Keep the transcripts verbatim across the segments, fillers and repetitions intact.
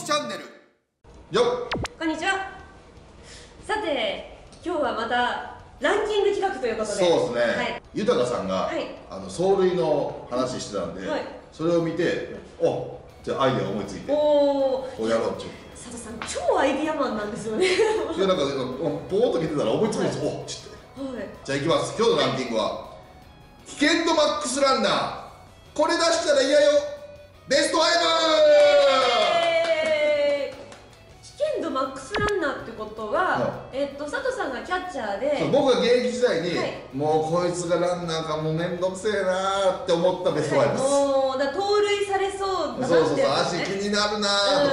きチャンネルよっ、こんにちは。さて、今日はまたランキング企画ということで、そうですね、はい、豊さんが、はい、あの走塁の話してたんで、はい、それを見て、おじゃあアイデア思いついて、おおやろうっていう。佐藤さん超アイディアマンなんですよね。いや、なんかぼーっと見てたら思いつくんですよ、はい、おっちょっと、はい、じゃあいきます。今日のランキングは「危険度マックスランナーこれ出したら嫌よベストファイブ」。危険度マックスランナーってことは、えっと佐藤さんがキャッチャーで、僕が現役時代に、はい、もうこいつがランナーかもう面倒くせえなーって思ったベストファイブです。もうだから盗塁されそうだなって、そうそうそう、足気になるなーと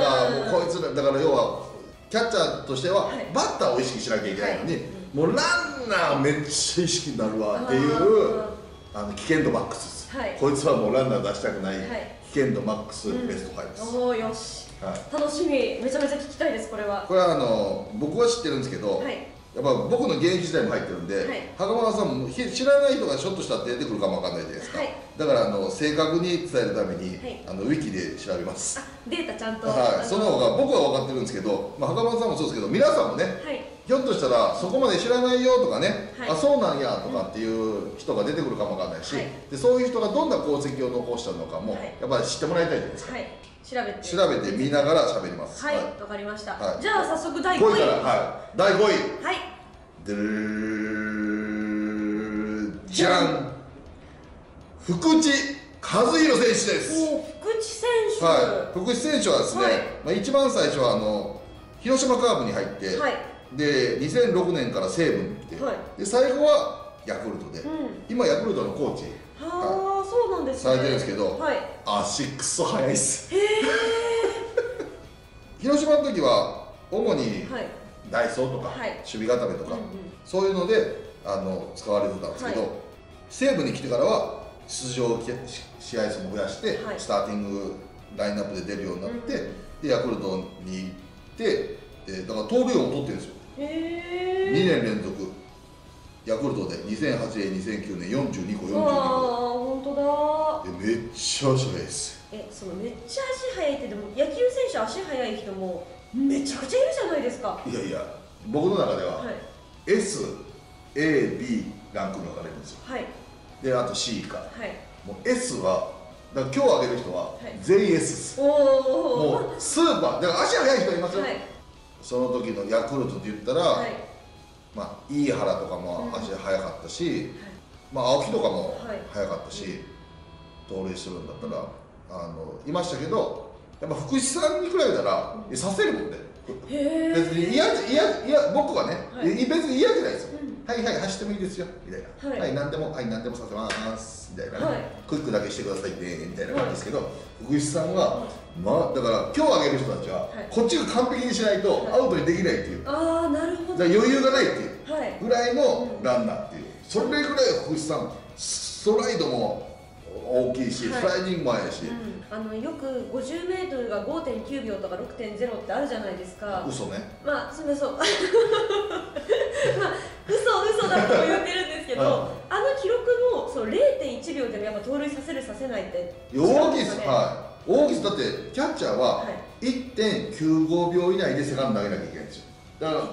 か、もうこいつだから、要はキャッチャーとしてはバッターを意識しなきゃいけないのに、もうランナーめっちゃ意識になるわっていうあの危険度マックス。はい、こいつはもうランナー出したくない、危険度マックスベストファイブです。おーよし、はい、楽しみ、めちゃめちゃ聞きたいです。これはこれはあの僕は知ってるんですけど、はい、やっぱ僕の現役時代も入ってるんで、はい、袴田さんも知らない人がショットしたって出てくるかもわかんないじゃないですか、はい、だからあの正確に伝えるために、はい、あのウィキで調べます。あ、データちゃんと、はい、その方が僕は分かってるんですけど、まあ、袴田さんもそうですけど、皆さんもね、はい、ひょっとしたらそこまで知らないよとかね、はい、あ、そうなんやとかっていう人が出てくるかもわかんないし、はい、でそういう人がどんな功績を残したのかも、はい、やっぱり知ってもらいたいじゃないですか、はい、調べて調べて見ながら喋ります。はい、わ、はい、かりました、はい、じゃあ早速だいごいから、はい、だいごい、はい、でるじゃん、福地和弘選手です。お、福地選手、はい、福地選手はですね、はい、まあ一番最初はあの広島カープに入って、はい、でにせんろくねんから西武に来て、はい、で最後はヤクルトで、うん、今ヤクルトのコーチはあ、そうなんですね、されてるんですけど、はい、足くそ速いっす。へ広島の時は主にダイソーとか、はい、守備固めとか、うんうん、そういうのであの使われてたんですけど、はい、西武に来てからは出場試合数も増やして、はい、スターティングラインナップで出るようになって、うん、でヤクルトに行って。だから盗塁王も取ってるんですよ、えー、にねん連続ヤクルトでにせんはちねんにせんきゅうねんよんじゅうにこよんじゅうにこ、ああ本当だ、めっちゃ足速いです。え、そのめっちゃ足速いって、でも野球選手足速い人もめちゃくちゃいるじゃないですか。いやいや、僕の中では、はい、エスエービー ランクに分かれるんですよ、はい、であと C 以下、はい、もう S はだから今日挙げる人は全員 S です、はい、もうスーパーだから足速い人いますよ、はい、その時のヤクルトって言ったら、はい、まあ飯原とかも足速かったし、はい、まあ青木とかも速かったし、盗塁するんだったらあのいましたけど、やっぱ福士さんに比べたら、うん、させるもんね。別に嫌じゃ、嫌、嫌、僕はね、はい、別に嫌じゃないですよ、うん、はいはい走ってもいいですよみたいな、はい、はい、何でも、はい、何でもさせますみたいな、ね、はい、クイックだけしてくださいねみたいな感じですけど、はい、福士さんは、はい、まあ、だから今日挙げる人たちは、はい、こっちが完璧にしないとアウトにできないっていう、ああなるほど、余裕がないっていうぐらいのランナーっていう、それぐらい福士さんストライドも大きいし、スライディングも速いし、あのよく ごじゅうメートル が ごてんきゅうびょうとか ろくてんぜろ ってあるじゃないですか。嘘ね、まあすみません、まあ嘘嘘だと言ってるんですけど、あの記録もその れいてんいちびょうでもやっぱ盗塁させるさせないって大きいです。はい、大きさだってキャッチャーは いってんきゅうごびょう以内でセカンド投げなきゃいけないんですよ。だから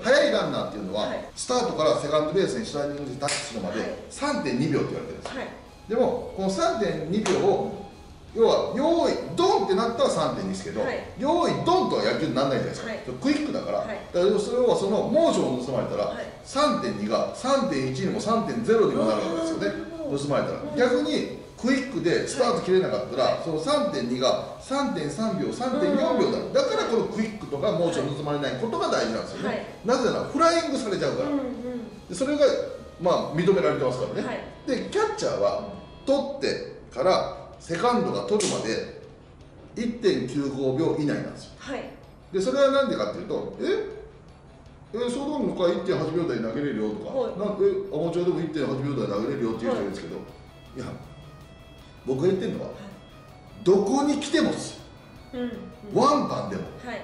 速いランナーっていうのは、はい、スタートからセカンドベースにスライディングでタッチするまで さんてんにびょうって言われてるんですよ、はい、でもこの さんてんにびょうを要は用意ドンってなったら さんてんに ですけど、はい、用意ドンとは野球にならないじゃないですか、はい、クイックだから、はい、だからそれはそのモーションを盗まれたら、はい、さんてんに が さんてんいち にも さんてんぜろ にもなるわけですよね、盗まれたら。逆にクイックでスタート切れなかったら、はい、その さんてんに が さんてんさんびょう さんてんよんびょうになる、うん、だからこのクイックとかモーション盗まれないことが大事なんですよね、はい、なぜならフライングされちゃうから、うん、うん、でそれがまあ認められてますからね、はい、でキャッチャーは取ってからセカンドが取るまで いってんきゅうごびょう以内なんですよ、はい、でそれは何でかっていうと、ええー、そうなんのか いってんはち 秒台投げれるよとか、はい、なんでアマチュアでも いってんはち 秒台投げれるよって言う人いるんですけど、はい、いや僕が言ってるのは、はい、どこに来てもです、うんうん、ワンバンでも、はい、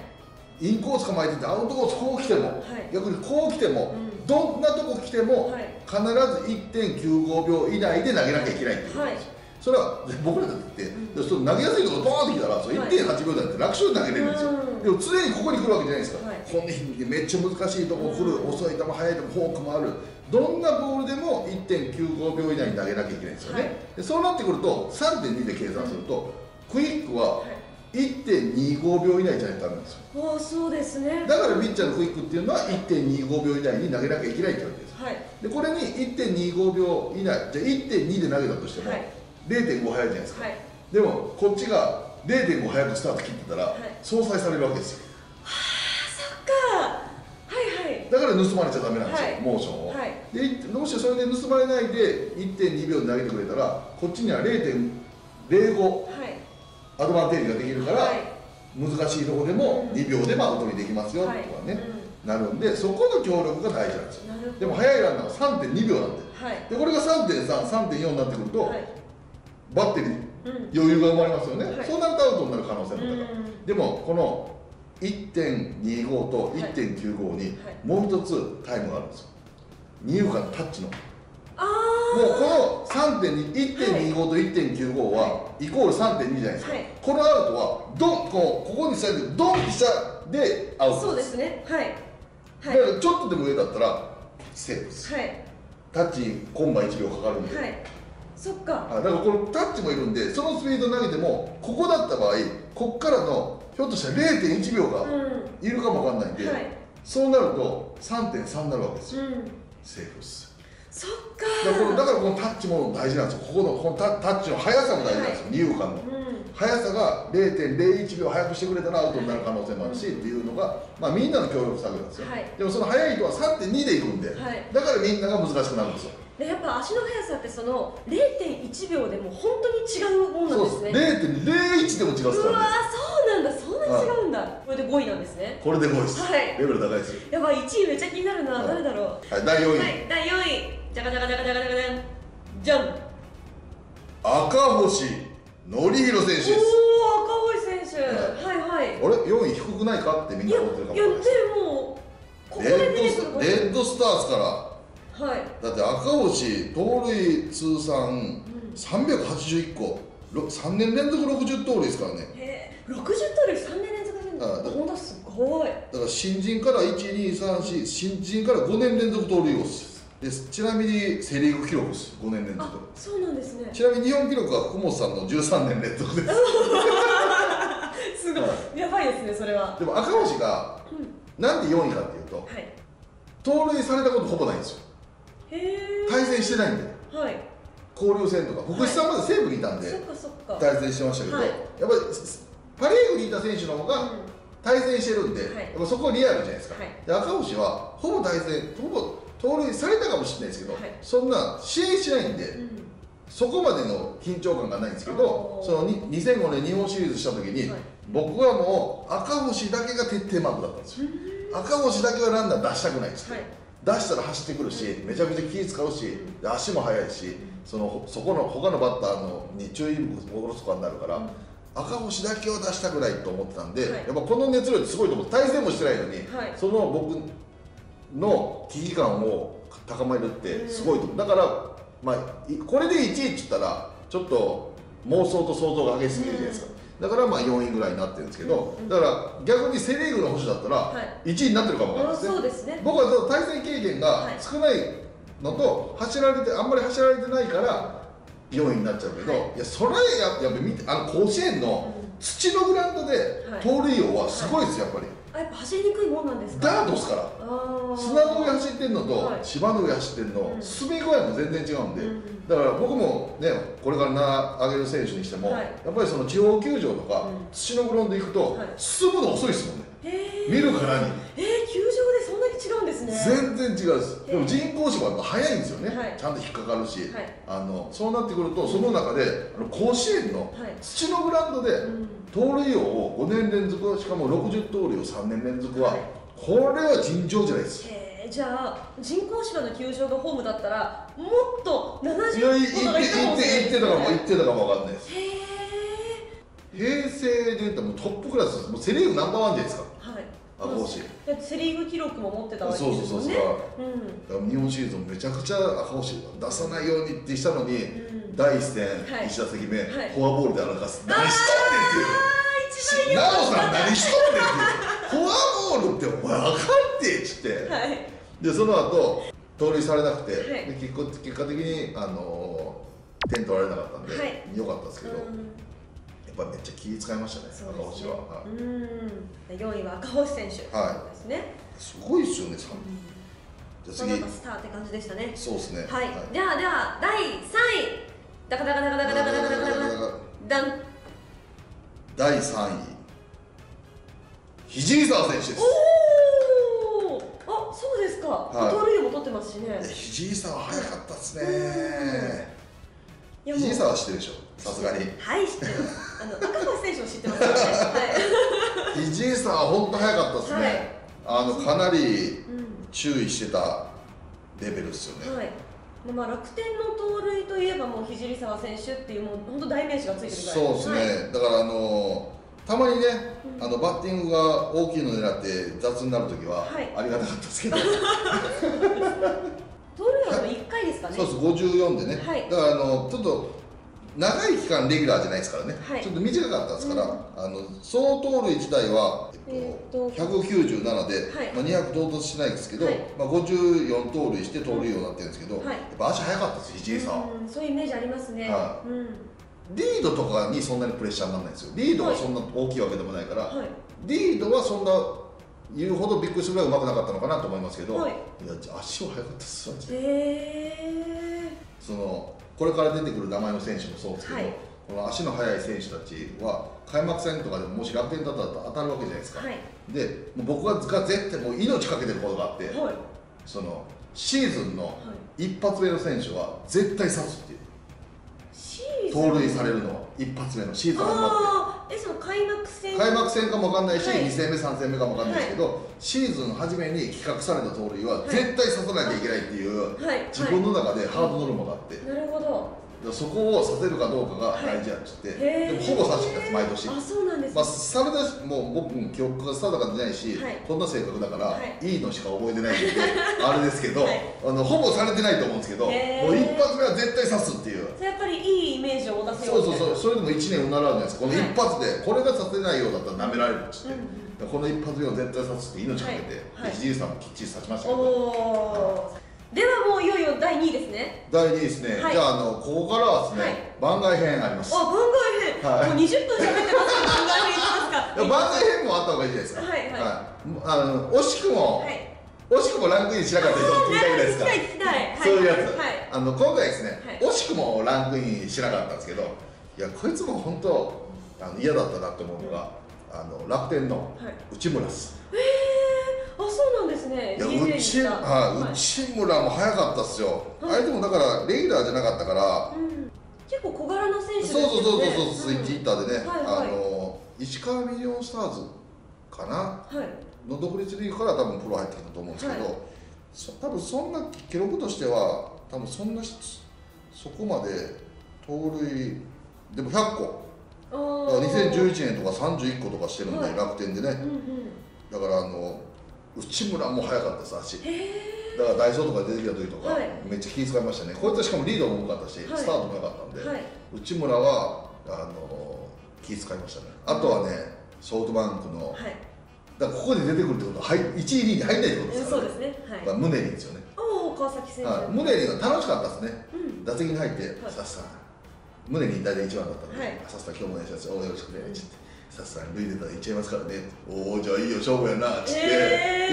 インコース構えててアウトコースこう来ても、はい、逆にこう来ても、うん、どんなとこ来ても、はい、必ず いってんきゅうご 秒以内で投げなきゃいけないっていう、はい、それは僕らだって、うん、でその投げやすいところポーンってきたら、その いってんはち 秒台って楽勝で投げれるんですよ。でも常にここに来るわけじゃないですか。こんなめっちゃ難しいとこ来る、遅い球、速い球、フォークもある。どんなボールでも いってんきゅうご 秒以内に投げなきゃいけないんですよね。はい、でそうなってくると さんてんに で計算すると、クイックは いってんにご 秒以内じゃないとダメなんですよ。あ、そうですね。だからピッチャーのクイックっていうのは いってんにご 秒以内に投げなきゃいけないってわけです。はい、でこれに いってんにご 秒以内、じゃあ いってんに で投げたとしても れいてんご 速いじゃないですか。はい、でもこっちが れいてんご 速くスタート切ってたら、はい、相殺されるわけですよ。はあ、そっか、はいはい。だから盗まれちゃダメなんですよ、はい、モーションを。はい、でもしそれで盗まれないで いってんに 秒で投げてくれたら、こっちには れいてんれいご、はい、アドバンテージができるから、はい、難しいとこでもに 秒でアウトにできますよとかね、はい、うん、なるんで、そこの協力が大事なんですよ。でも速いランナーは さんてんに 秒なんで、はい、でこれが さんてんさん、さんてんよん になってくると、はい、バッテリー余裕が生まれますよね。はい、そうなるとアウトになる可能性も高い。でもこの いってんにご と いってんきゅうご にもう一つタイムがあるんですよ。二遊間タッチの。もうこの いってんにご と いってんきゅうご はイコール さんてんに じゃないですか。はい、このアウトはドン、こうここに下げてドン飛車でアウト。そうですね。はい。はい、だからちょっとでも上だったらセーフです。はい、タッチにコンマいち 秒かかるんで。はい、そっか。はい、だからこのタッチもいるんで、そのスピード投げてもここだった場合、ここからのひょっとしたら れいてんいち 秒がいるかもわかんないんで、うん、はい、そうなると さんてんさん になるわけですよ。うん、セーフです。そっか。だからこの、だからこのタッチも大事なんですよ。ここのこの タ, タッチの速さも大事なんですよ。二遊間の、うん、速さが れいてんれいいち 秒速くしてくれたらアウトになる可能性もあるし、はい、っていうのが、まあ、みんなの協力作業なんですよ。はい、でもその速い人は さんてんに でいくんで、はい、だからみんなが難しくなるんですよ。でやっぱ足の速さってその れいてんいち 秒でも本当に違うもんなんですね。れいてんれいいち でも違うからです。うわー、そうなんだ、そんな違うんだ。はい、これでごいなんですね。これでごいです。はい、レベル高いですよ。やばい、いちいめっちゃ気になるな、はい、誰だろう。はい、だいよんい。はい、だいよんい。じゃかじゃかじゃかじゃかじゃかじゃん。じゃん。赤星典弘選手です。おー、赤星選手。はい、はい、はい。あれよんい低くないかってみんな思ってるかもしれないです。いや、でもここで出てくるの。レッドスターズから。はい、だって赤星、盗塁通算さんびゃくはちじゅういっこ、さんねん連続ろくじゅうとうるいですからね。へえ、ろくじゅうとうるいさんねん連続ですよね。本当すごい。だから新人からいち、に、さん、よん、新人からごねん連続盗塁王です。で、ちなみにセ・リーグ記録です、ごねん連続。あ、そうなんですね。ちなみに日本記録は福本さんのじゅうさんねん連続です。すごい、はい、やばいですね、それは。でも赤星が、うん、なんでよんいかっていうと、はい、盗塁されたことほぼないんですよ。対戦してないんで、はい、交流戦とか、福士さんまで西武にいたんで、はい、対戦してましたけど、はい、やっぱりパ・リーグにいた選手の方が対戦してるんで、うん、はい、やっぱそこはリアルじゃないですか、はい、で赤星はほぼ対戦、ほぼ盗塁されたかもしれないですけど、はい、そんな試合しないんで、うん、そこまでの緊張感がないんですけど、そのにせんごねん、日本シリーズしたときに、はい、僕はもう赤星だけが徹底マークだったんですよ、赤星だけはランナー出したくないんですよ。はい、出したら走ってくるし、めちゃくちゃ気使うし、足も速いし、そのそこの他のバッターのに注意力を下ろすとかになるから、うん、赤星だけを出したくないと思ってたんで、はい、やっぱこの熱量ってすごいと思って、対戦もしてないのに、はい、その僕の危機感を高めるってすごいと思う。だから、まあ、これでいちいって言ったら、ちょっと妄想と想像が激しすぎるじゃないですか。うん、だからまあよんいぐらいになってるんですけど、だから逆にセ・リーグの星だったらいちいになってるかもわからないですね。僕は対戦経験が少ないのと、走られてあんまり走られてないからよんいになっちゃうけど、いやそれやっぱ見て、あの甲子園の土のグラウンドで盗塁王はすごいですやっぱり。あ、やっぱ走りにくいもんなんですか。ダートですから砂の上走ってんのと芝の上走ってんの滑り具合も全然違うんで。だから僕もね、これから名上げる選手にしても、はい、やっぱりその地方球場とか、うん、土のグラウンド行くと、はい、進むの遅いですもんね、見るからに。えー、球場でそんなに違うんですね。全然違うです、でも人工芝は速いんですよね、はい、ちゃんと引っかかるし、はい、あのそうなってくると、その中で、あの甲子園の土のグラウンドで、盗塁王をごねん連続、しかもろくじゅうとうるいをさんねん連続は、はい、これは尋常じゃないです。じゃあ人工芝の球場がホームだったらもっとななじゅうとかいったかもしれない。いってたかもいってたかもわかんないです。へえ。平成で言ったらもうトップクラスです。もうセ・リーグナンバーワンじゃないですか。はい。赤星。セ・リーグ記録も持ってたわけですよね。そうそうそう。うん、日本シリーズもめちゃくちゃ赤星出さないようにってしたのに、うん、第一戦、はい、いち打席目、はい、フォアボールで荒かす。何しとんねんっていう。なおさん何しとんねんっていう。フォアボールってお前あかんってっつって。はい、でその後盗塁されなくて、はい、で結果結果的にあのー、点取られなかったんで、はい、良かったですけど。うん、やっぱめっちゃ気使いましたね、赤星は。よんいは赤星選手ですね。すごいですよね、さんい。じゃあ次。スターって感じでしたね。そうですね。はい。ではではだいさんい。ダカダカダカダカダカダカダカダン。だいさんい。肘澤選手です。おお。あ、そうですか。盗塁も取ってますしね。肘澤早かったですね。肘澤は知ってるでしょ。さすがに。はい、知ってます。あの赤星選手も知ってますよね。はい。肘井さんは本当早かったですね。はい、あのかなり注意してたレベルですよね。うん、はい。まあ楽天の盗塁といえばもう肘井さん選手っていうもう本当代名詞がついてるぐらい。そうですね。はい、だからあのたまにね、あのバッティングが大きいの狙って雑になるときは、はい、ありがたかったですけど。盗塁はいっかいですかね。そうです。ごじゅうよんでね。はい。だからあのちょっと長い期間レギュラーじゃないですからね、はい、ちょっと短かったですから、うん、あの総盗塁自体は、えっと、ひゃくきゅうじゅうななで、はい、まあにひゃく到達しないですけど、はい、まあごじゅうよん盗塁して盗塁王になってるんですけど、はい、やっぱ足速かったです、肘井さん、うん、そういうイメージありますね、はい、うん、リードとかにそんなにプレッシャーにならないですよ、リードはそんな大きいわけでもないから、はい、リードはそんな言うほどびっくりするぐらいうまくなかったのかなと思いますけど、はい、いや足は速かったです、マジで。えー、そのこれから出てくる名前の選手もそうですけど、はい、この足の速い選手たちは開幕戦とかでももし楽天だったら当たるわけじゃないですか、はい、で僕が絶対もう命かけてることがあって、はい、そのシーズンの一発目の選手は絶対刺すっていう、はい、盗塁されるのは一発目のシーズン始まって、えその開幕戦開幕戦かも分かんないし、はい、に戦目さん戦目かも分かんないですけど、はい、シーズン初めに企画された盗塁は絶対刺さなきゃいけないっていう、はいはい、自分の中でハードノルマがあって、はい、なるほど、そこをさせるかどうかが大事やっつって、はい、でもほぼ刺してた毎年。あ、そうなんですか。まあされたし、もう僕も記憶が定かじゃないし、はい、こんな性格だから、はい、いいのしか覚えてないんであれですけど、はい、あのほぼされてないと思うんですけど、もう一発目は絶対刺すっていう、やっぱりいいイメージを持たせよう。そうそうそう、それでもいちねんうならわないです。この一発でこれが刺せないようだったら舐められるっつって、この一発目を絶対刺すって命かけて、藤井さんもきっちり刺しましたけど。ではもういよいよだいにいですね。だいにいですね。じゃああのここからはですね、番外編あります。あ、番外編もうにじゅっぷん喋ってますけど、番外編いきますか。番外編もあった方がいいじゃないですか。はいはい。惜しくも惜しくもランクインしなかった人聞きたいですか。そういうやつ。あの今回ですね、惜しくもランクインしなかったんですけど、いやこいつも本当あの嫌だったなと思うのが、あの楽天の内村です。へえ、あ、そうなんですね。いや内村も早かったっすよ。あれでもだからレギュラーじゃなかったから結構小柄な選手ですよね。そうそうそうそう、いちヒッターでね、あの石川ミリオンスターズかなの独立リーグから多分プロ入ってきたと思うんですけど、多分そんな記録としては多分そんなそこまで盗塁でもひゃっこ、にせんじゅういちねんとかさんじゅういっことかしてるんで、はい、楽天でね、うんうん、だからあの内村も速かったです足。だからダイソーとか出てきた時とか、はい、めっちゃ気遣いましたね。こういったしかもリードも多かったし、はい、スタートも良かったんで、はい、内村はあの気遣いましたね。あとはね、ソフトバンクの、はい、だからここで出てくるってことはいちいにいに入んないってことですからね。そうですね、はい、ムネリンですよね。おお、川崎選手、はい、ムネリンが楽しかったですね、うん、打席に入って、はい、さっさ胸に大体一番だったので、さっさ今日もお願いします、およろしくね、さっさん、塁出たらいっちゃいますからね、おお、じゃあいいよ、勝負やなって言って、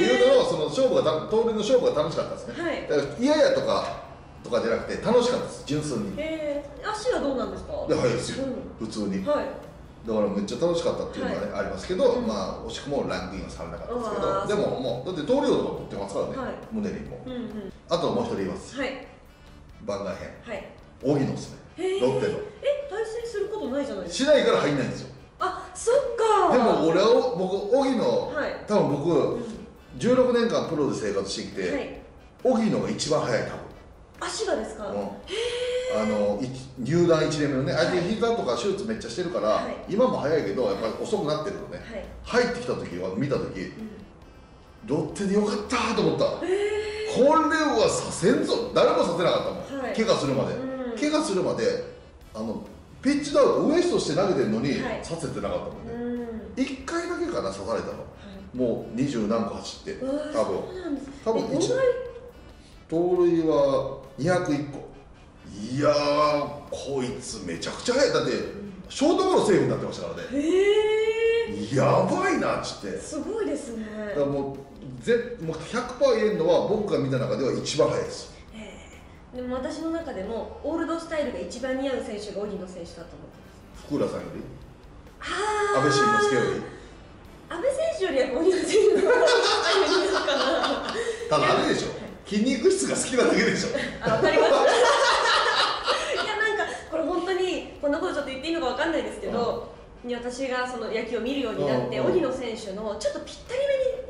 いうのを、その勝負が、盗塁の勝負が楽しかったですね、嫌やとかとかじゃなくて、楽しかったです、純粋に。足はどうなんですか？で、速いですよ、普通に。だからめっちゃ楽しかったっていうのはありますけど、まあ、惜しくもランクインはされなかったですけど、でももう、だって盗塁王とか取ってますからね、胸にも。あともう一人います、番外編、荻野ですね。ロッテのえ対戦することないじゃないですか。しないから入んないんですよ。あ、そっか。でも俺は僕荻野、はい、多分僕、うん、じゅうろくねんかんプロで生活してきて荻野、はい、が一番速い多分足がですか、うん、あの入団いちねんめのね、相手膝とか手術めっちゃしてるから、はい、今も速いけどやっぱり遅くなってるのね、はい、入ってきた時は見た時、うん、ロッテでよかったと思った、えー、これはさせんぞ、誰もさせなかったもん、はい、怪我するまで、うん、怪我するまであのピッチダウンウエストして投げてるのに、はい、させてなかったもんね、うん、いっかいだけかな刺されたの、はい、もうにじゅうなんこ走って、多分多分いち盗塁はにひゃくいっこ。いやー、こいつめちゃくちゃ速い。だってショートゴロセーフになってましたからね。えー、やばいなっつって。すごいですね。だからもうぜもう ひゃくパーセント 入れるのは僕が見た中では一番速いです。えー、でも私の中でもオールドスタイルが一番似合う選手が荻野選手だと思ってます。福浦さんより？ああ。安倍晋之助より？安倍選手よりは荻野選手の方が似合うかな。ただあれでしょ。筋肉質が好きなだけでしょ。わかります。こんなことちょっと言っていいのかわかんないですけど、うん、私がその野球を見るようになって、荻野選手のちょっとぴったり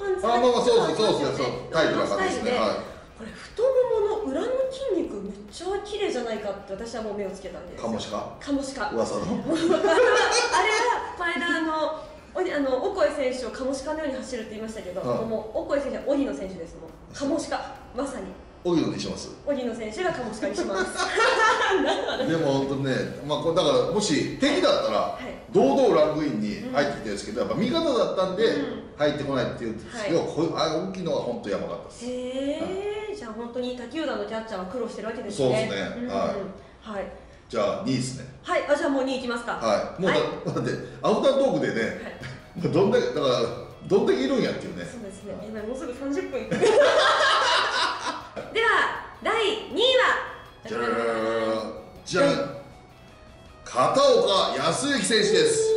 めにパンツが入ってたんですよね。タイプのスタイルで、これ太ももの裏の筋肉めっちゃ綺麗じゃないかって私はもう目をつけたんです。カモシカ。カモシカ。噂の。あれは前田のあのオコエ選手をカモシカのように走るって言いましたけど、もうオコエ選手は荻野選手ですもん。カモシカまさに。荻野にします。荻野選手がカモシカにします。でも本当ね、まあこれだからもし敵だったら堂々ランクインに入ってきてるんですけど、やっぱ味方だったんで入ってこないっていうんですけど、こういうあ大きいのは本当やばかったです。へえ、じゃあ本当に他球団のキャッチャーは苦労してるわけですね。そうですね。はい。はい。じゃあにいですね。はい。あ、じゃあもうにいきますか。はい。もうだってアフタートークでね、どんだけだからどんだけいるんやっていうね。そうですね。今もうすぐさんじゅっぷん。ではだいにいはじゃじゃん、片岡康之選手です。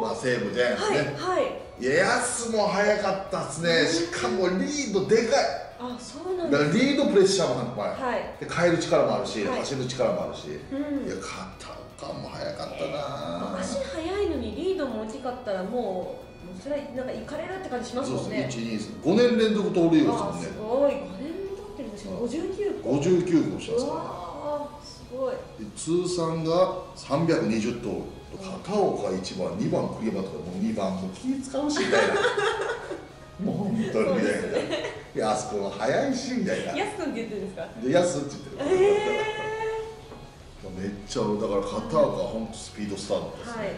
まあ西武ジャイアンツね。はい。いや安も速かったですね。しかもリードでかい。あ、そうなんだ。だからリードプレッシャーも半端ない。はい。で変える力もあるし、走る力もあるし。うん。いや片岡も速かったな。足速いのにリードも大きかったらもう。それはなんかいかれるって感じしますもんね。一二三、五年連続盗塁ですもんね。すごい。ごじゅうきゅうこしてますから、ね、すごい。通算がさんびゃくにじゅっとう、片岡いちばん、にばん栗山とかもうにばんもう気使うしみたいなもう本当にみたいな、ね、いやあそこは早いしみたいな、やすくんって言ってるんですか、でやすって言ってる、えー、めっちゃだから片岡は本当スピードスターだったですね、はい、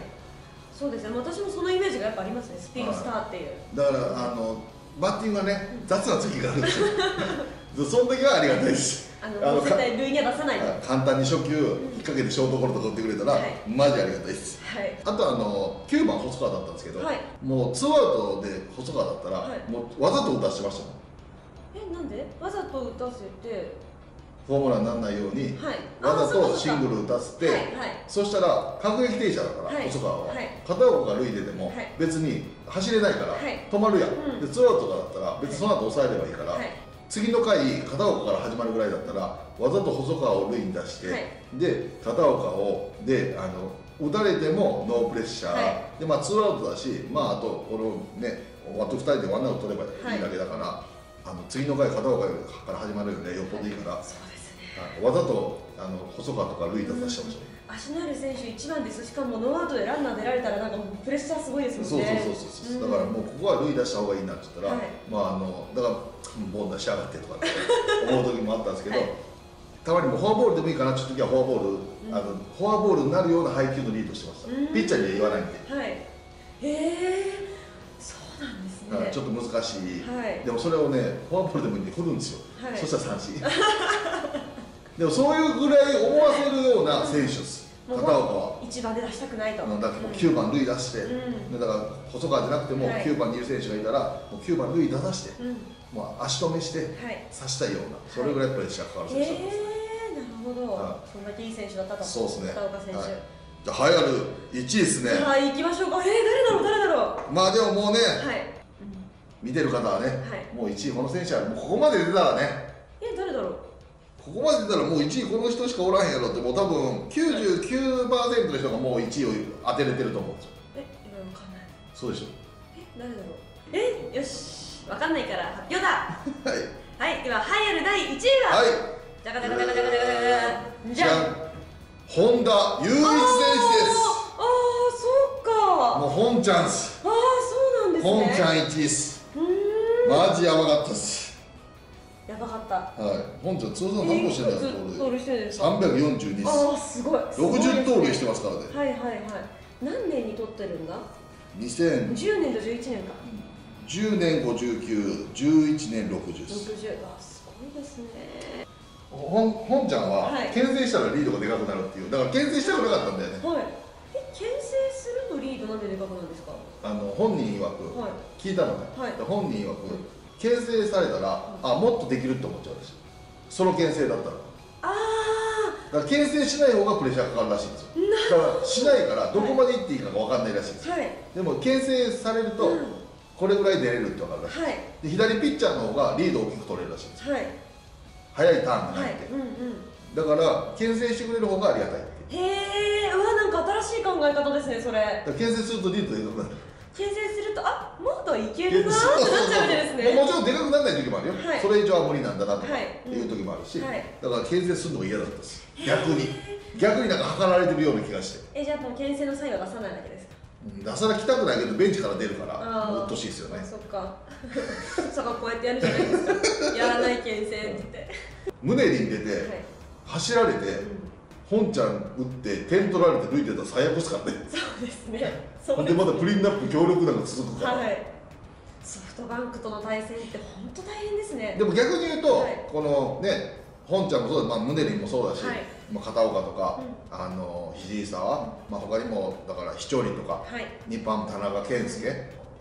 そうですね、私もそのイメージがやっぱありますね、スピードスターっていう、はい、だからあのバッティングはね、雑な時があるんですよその時はありがたいです。絶対塁には出さない。簡単に初球引っ掛けてショートゴロとか打ってくれたら、はい、マジありがたいです。はい、あとあのきゅうばん細川だったんですけど、はい、もうツーアウトで細川だったら、はい、もうわざと打たしてましたもん。え、なんで？わざと打たせてホームランにならないように、はい、わざとシングル打たせて、はいはい、そしたら各駅停車だから、はい、細川は、はい、片岡が塁出ても、はい、別に走れないから、はい、止まるやん。うん、でツーアウトとかだったら別にその後抑えればいいから。はいはい、次の回、片岡から始まるぐらいだったら、わざと細川を塁に出して、はい、で、片岡を、で、あの、打たれてもノープレッシャー、はい、で、まあ、ツーアウトだし、まあ、あと、このね、あとふたりでワンアウト取ればいいだけだから、はい、あの次の回、片岡から始まるよね、よっぽどいいから、はい、そうですね、わざとあの細川とか塁に出させてほしい。足のある選手いちばんです。しかもノーアウトでランナー出られたらなんかプレッシャーすごいですもんね。そうそうそうそう。だからもうここは塁出した方がいいなって言ったら、はい、まああのだからボール出しやがってとかって思う時もあったんですけど、はい、たまにもフォアボールでもいいかなって時はフォアボール、うん、あのフォアボールになるような配球のリードしてました。ピッチャーには言わないんで。はい。へえ。そうなんですね。だからちょっと難しい。はい、でもそれをねフォアボールでもいいんで振るんですよ。はい、そしたら三振。でもそういうぐらい思わせるような選手です、片岡は。いちばんで出したくないと。だからきゅうばん、塁出して、だから細川じゃなくてもきゅうばんにいる選手がいたら、きゅうばん、塁出させて、足止めして、差したいような、それぐらいプレッシャーかかる選手です。なるほど、そんだけいい選手だったと、片岡選手。じゃあ、栄えあるいちいですね。はい、いきましょうか、えー、誰だろう、誰だろう。まあでももうね、見てる方はね、もういちい、この選手は、ここまで出たらね。え、誰だろう。ここまで出たらもういちいこの人しかおらへんやろってもう多分 きゅうじゅうきゅうパーセント の人がもういちいを当てれてると思うんですよ。え、今わかんない。そうでしょ。え、誰だろう。え、よし、わかんないから発表だ。はい。はい、では栄えあるだいいちいは。はい。じゃがじゃがじゃがじゃがじゃがじゃん。本田雄一選手です。ああ、そうか。もう本チャンス。ああ、そうなんですね。本ちゃんいちいです。マジやばかったっす。やばかった。はい。本庄通算何個してたんですか？盗塁してるんです。さんびゃくよんじゅうに。ああすごい。ろくじゅう盗塁してますからね。はいはいはい。何年に取ってるんだ？にせん。じゅうねんとじゅういちねんか。じゅうねんごじゅうきゅう、じゅういちねんろくじゅう。ろくじゅう。あすごいですね。本本ちゃんは牽制したらリードがでかくなるっていう。だから牽制したくなかったんだよね。はい。え牽制するとリードなんででかくなるんですか？あの本人曰く、はい、聞いたのね。はい。本人曰く。牽制されたら、あ、もっとできるって思っちゃうらしい。その牽制だったら。ああ。だから牽制しない方がプレッシャーかかるらしいんですよ。だからしないからどこまで行っていいかがわかんないらしいんですよ。はい、でも牽制されると、うん、これぐらい出れるってわかるらしい。はい、で左ピッチャーの方がリードを大きく取れるらしいんですよ。はい、早いターンがないって。だから牽制してくれる方がありがたいって。へえ、うわ、なんか新しい考え方ですね、それ。だから牽制するとリードでよくなる。牽制すると、あ、もっといけるなーってなっちゃうみたいですね。もちろんでかくならない時もあるよ。それ以上は無理なんだなとかっていう時もあるし、だから牽制するのが嫌だったんです、逆に。逆になんか測られてるような気がして。え、じゃあ牽制の際は出さないだけですか？出さなきたくないけどベンチから出るからうっとしいですよね。そっか、そここうやってやるじゃないですか、やらない牽制って。胸に出て走られて本ちゃん打って点取られて抜いてたら最悪ですからね。そうですね。でまだクリーンナップ強力なのが続くから、はい、ソフトバンクとの対戦って本当大変ですね。でも逆に言うと、はい、このね、本ちゃんもそうだ、まあ、ムネリンもそうだし、はい、まあ片岡とか、うん、あの肘沢、まあ、他にもだから飛距離とか、はい、日本田中健介、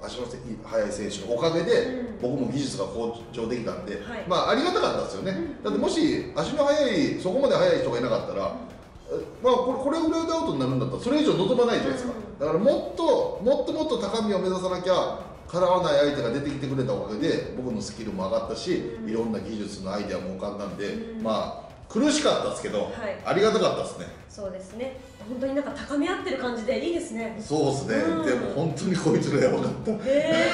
足の速い選手のおかげで、うん、僕も技術が向上できたんで、はい、まあありがたかったですよね。うん、だってもし足の速い、そこまで速い人がいなかったら、うん、まあこれこれぐらいでアウトになるんだったらそれ以上望まないじゃないですか。だからもっともっともっと高みを目指さなきゃかなわない相手が出てきてくれたおかげで僕のスキルも上がったし、いろんな技術のアイデアも浮かんだんで、まあ苦しかったですけど、はい、ありがたかったですね。そうですね。本当になんか高め合ってる感じでいいですね。そうですね。でも本当にこいつらやばかった。え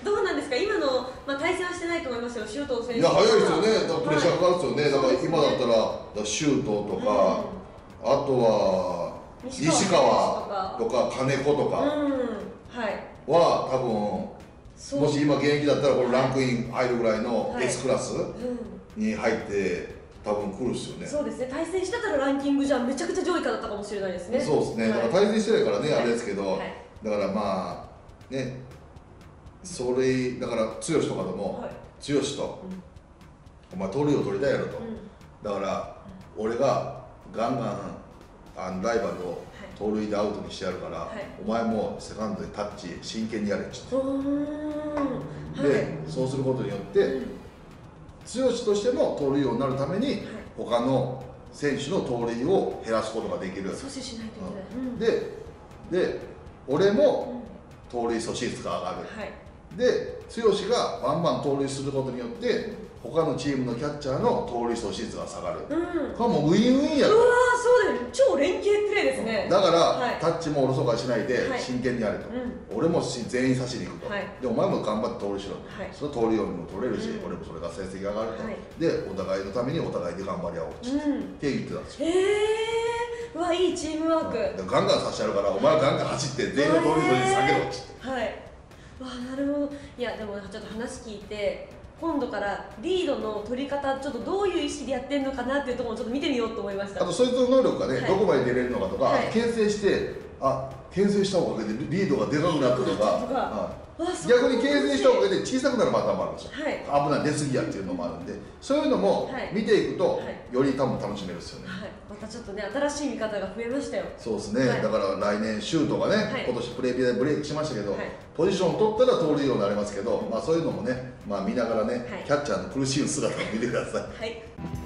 ー、どうなんですか今の、まあ、対戦はしてないと思いますよ、周東選手。いや早いですよね。だからプレッシャーかかるんですよね。だから今だったら。周東とか、あとは西川とか金子とかは多分もし今現役だったらこれランクイン入るぐらいの S クラスに入って多分来るっすよね。そうですね。対戦してたらランキングじゃめちゃくちゃ上位下だったかもしれないですね。そうですね。だから対戦してないからねあれですけど、だからまあね、それだから剛とかでも剛とお前盗塁を取りたいやろと、だから俺がガンガンあのライバルを盗塁でアウトにしてやるから、はい、お前もセカンドでタッチ真剣にやれって言って、はい、でそうすることによって、うん、剛としても盗塁王になるために、はい、他の選手の盗塁を減らすことができる。阻止しないといけない、うん、でで俺も盗塁阻止率が上がる、はい、で剛がバンバン盗塁することによって他のチームのキャッチャーの盗塁阻止率が下がる。うん、これもうウィンウィンや。うわー、そうだよね。超連携プレーですね。だから、はい、タッチもおろそかしないで真剣にやれと。はい、俺も全員差しに行くと。はい、でお前も頑張って盗塁しろと。はい、その盗塁王にも取れるし、うん、俺もそれが成績が上がると。はい、でお互いのためにお互いで頑張り合おうって、うん、って言ってたんですよ。へえー、うわいいチームワーク。うん、ガンガン差しやるからお前はガンガン走って全員の盗塁阻止率下げろって言って。はい。わー、なるほど。いやでもちょっと話聞いて。今度からリードの取り方、ちょっとどういう意識でやってるのかなっていうところをちょっと見てみようと思いました。あとそいつの能力がね、はい、どこまで出れるのかとか、はい、牽制して、あ、牽制したおかげでリードがでかくなったとか、逆に牽制したおかげで小さくなるパターンもあるんですよ。はい、危ない、出過ぎやっていうのもあるんで、そういうのも見ていくと、はい、より多分楽しめるですよね。はい、またちょっとね、新しい見方が増えましたよ。そうですね。はい、だから来年シュートがね、はい、今年プレビアでブレイクしましたけど、はい、ポジションを取ったら盗塁王になりますけど、まあそういうのもね、まあ見ながらね、はい、キャッチャーの苦しい姿を見てください。はい。